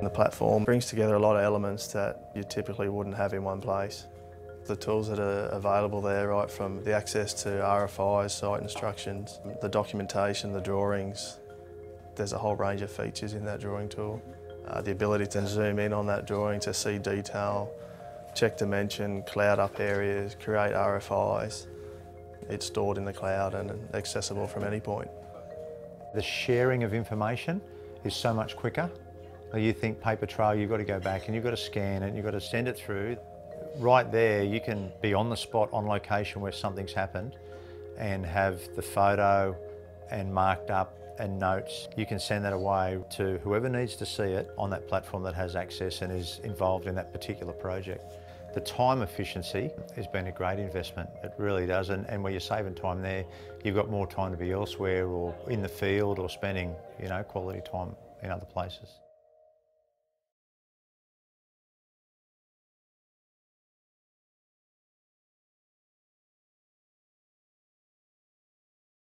The platform brings together a lot of elements that you typically wouldn't have in one place. The tools that are available there, right from the access to RFIs, site instructions, the documentation, the drawings. There's a whole range of features in that drawing tool. The ability to zoom in on that drawing to see detail, check dimension, cloud up areas, create RFIs. It's stored in the cloud and accessible from any point. The sharing of information is so much quicker. You think paper trail, you've got to go back and you've got to scan it and you've got to send it through. Right there, you can be on the spot, on location where something's happened and have the photo and marked up and notes. You can send that away to whoever needs to see it on that platform that has access and is involved in that particular project. The time efficiency has been a great investment. It really does, and where you're saving time there, you've got more time to be elsewhere or in the field or spending, quality time in other places.